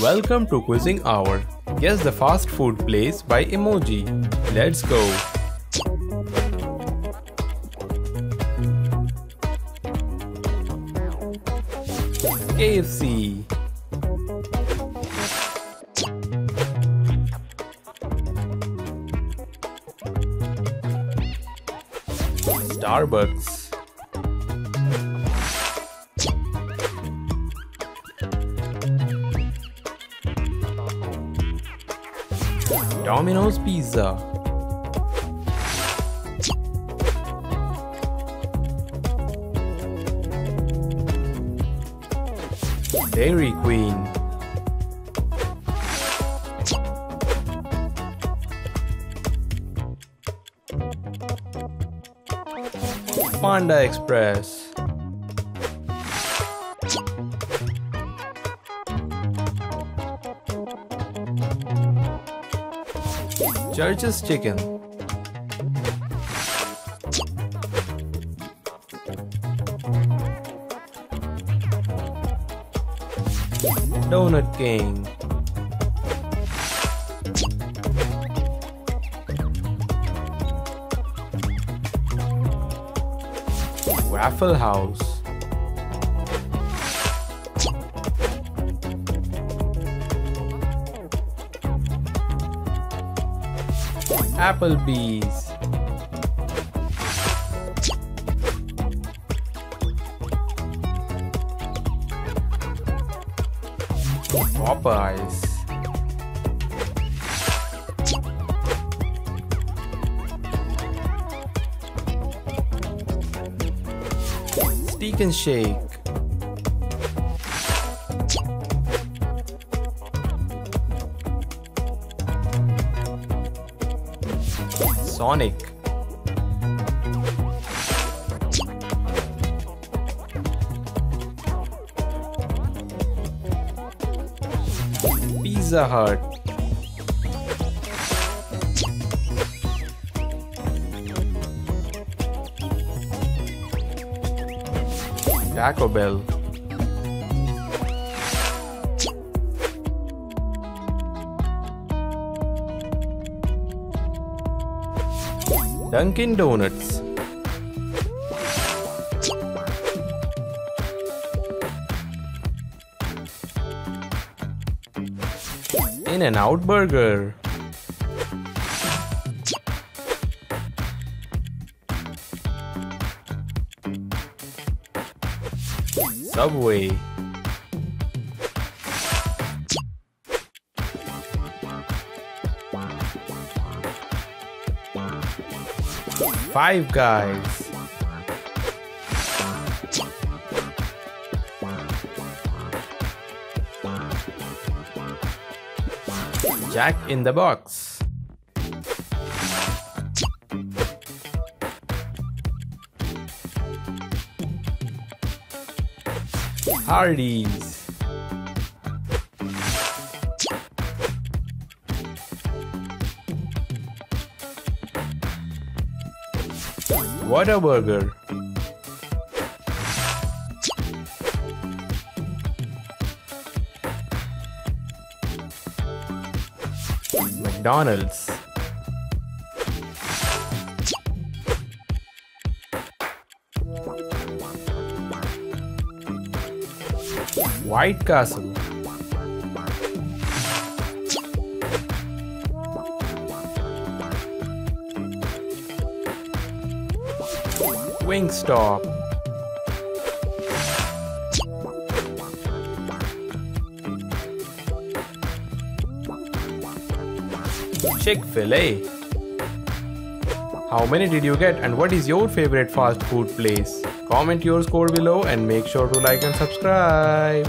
Welcome to Quizzing Hour. Guess the fast food place by emoji. Let's go. KFC, Starbucks, Domino's Pizza, Dairy Queen, Panda Express, Church's Chicken, Donut King, Waffle House, Applebee's, Popeyes, Steak and Shake, Sonic, Pizza Hut, Taco Bell, Dunkin' Donuts, In-N-Out Burger, Subway, Five Guys, Jack in the Box, Hardee's, Whataburger, McDonald's, White Castle, Wingstop, Chick-fil-A. How many did you get and what is your favorite fast food place? Comment your score below and make sure to like and subscribe.